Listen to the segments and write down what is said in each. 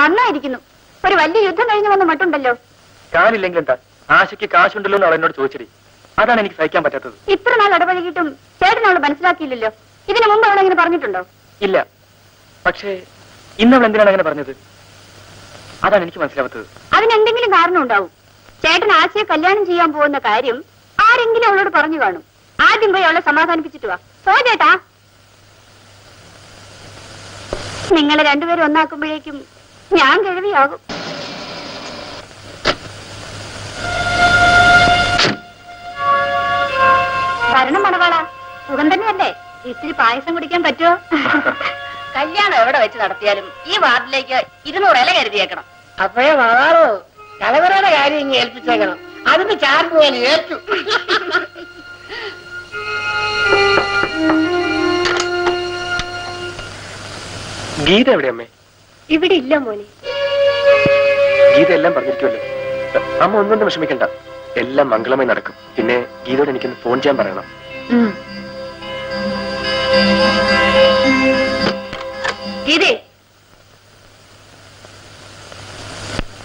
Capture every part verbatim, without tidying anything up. നന്നായിരിക്കുന്നു. ഒരു വലിയ യുദ്ധം കഴിഞ്ഞു വന്ന് മട്ടുണ്ടല്ലോ. കാലില്ലെങ്കിൽ എന്താ, ആശയ്ക്ക് കാശുണ്ടല്ലോ എന്ന് അവൾ എന്നോട് ചോദിച്ചിരി. അതാണ് എനിക്ക് സഹിക്കാൻ പറ്റാത്തത്. ഇത്ര നാൾ ഇടപഴകിയിട്ടും ചേട്ടൻ അവളെ മനസ്സിലാക്കിയില്ലല്ലോ. ഇതിനു മുമ്പ് അവൾ അങ്ങനെ പറഞ്ഞിട്ടുണ്ടോ? ഇല്ല. പക്ഷേ ഇന്നവൾ എന്തിനാണ് അങ്ങനെ പറഞ്ഞത്? അതാണ് എനിക്ക് മനസ്സിലാവാത്തത്. അതിനെന്തെങ്കിലും കാരണം ഉണ്ടാവും. ചേട്ടൻ ആശയെ കല്യാണം ചെയ്യാൻ പോകുന്ന കാര്യം ആരെങ്കിലും അവളോട് പറഞ്ഞു കാണും. ആദ്യം പോയി അവളെ സമാധാനിപ്പിച്ചിട്ട് വാ. സോ ചേട്ടാ, നിങ്ങൾ രണ്ടുപേരും ഒന്നാക്കുമ്പോഴേക്കും ഞാൻ കിഴവിയാകും. ഭരണം മണവാള സുഖം തന്നെയല്ലേ? ഇത്തിരി പായസം കുടിക്കാൻ പറ്റുമോ? കല്യാണം എവിടെ വെച്ച് നടത്തിയാലും ഈ വാർഡിലേക്ക് ഇരുന്നൂറ് ഇല കരുതിയേക്കണം. അപ്പോഴേ വാളോ തലവരുടെ കാര്യം ഇങ്ങനെ ഏൽപ്പിച്ചേക്കണം. അതിന് ചാർജ് ഞാൻ ഏൽക്കും. ഗീത എവിടെ അമ്മേ? ഇവിടെ ഇല്ല മോനെ. ഗീത എല്ലാം പറഞ്ഞിരിക്കുമല്ലോ. അമ്മ ഒന്നും വിഷമിക്കണ്ട, എല്ലാം മംഗളമായി നടക്കും. പിന്നെ ഗീതയോട് എനിക്കൊന്ന് ഫോൺ ചെയ്യാൻ പറയണം. ഗീതേ,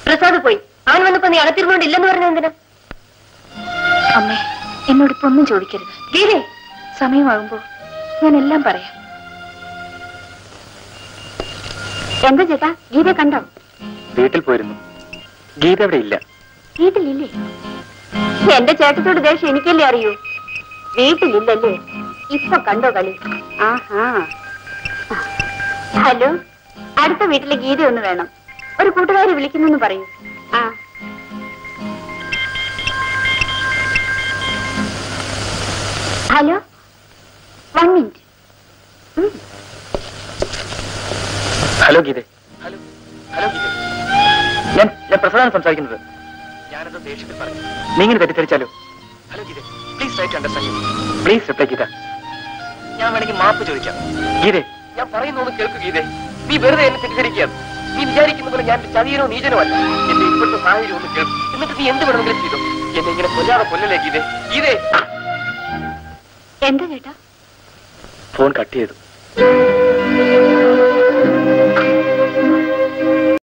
പ്രസാദ് പോയി. അവൻ വന്നപ്പോ നീ അകത്തിരുന്നോണ്ടില്ലെന്ന് പറഞ്ഞ എന്തിനാ? അമ്മേ, എന്നോടിപ്പോ ഒന്നും ചോദിക്കരുത്. ഗീതേ, സമയമാകുമ്പോ ഞാൻ എല്ലാം പറയാം. എന്താ ചേട്ടാ, ഗീതയെ കണ്ടോ? വീട്ടിൽ പോയിരുന്നു. ഗീത അവിടെ ഇല്ല. വീട്ടിലില്ലേ? എന്റെ ചേട്ടത്തോട് ദേഷ്യം എനിക്കല്ലേ അറിയൂ. വീട്ടിലില്ലല്ലേ? ഇപ്പൊ കണ്ടോ കളി. ആഹാ. ഹലോ, അടുത്ത വീട്ടിലെ ഗീത ഒന്ന് വേണം. ഒരു കൂട്ടുകാരി വിളിക്കുന്നെന്ന് പറയൂ. ആ ഹലോ, വൺ മിനിറ്റ്. ഹലോ ഗീതേ. ഹലോ ഹലോ ഗീതേ, ഞാൻ ഞാൻ പ്രസാദാണ് സംസാരിക്കുന്നത്. ഞാനത് ദേഷ്യത്തിൽ പറഞ്ഞു. നീ ഇങ്ങനെ തെറ്റിദ്ധരിച്ചാലോ? ഹലോ ഗീതേ, please right understanding. Please reply Geetha. ഞാൻ വേണമെങ്കിൽ മാപ്പ് ചോദിക്കാം. ഗീതേ, ഞാൻ പറയുന്നൊന്ന് കേൾക്കൂ ഗീതേ. നീ വെറുതെ എന്നെ തെറ്റിദ്ധരിക്കുകയാണ്. നീ വിചാരിക്കുന്ന പോലെ ഞാൻ ചതിയനോ നീചനോ അല്ല. എന്റെ ഇപ്പോഴത്തെ സാഹചര്യം ഒന്ന് കേൾക്കും. എന്നിട്ട് നീ എന്ത് വേണമെങ്കിലും ചെയ്തു. എന്നെ ഇങ്ങനെ കൊല്ലാതെ കൊല്ലല്ലേ ഗീതേ. ഗീതേ, എന്താ കേട്ടാ? ഫോൺ കട്ട് ചെയ്തു.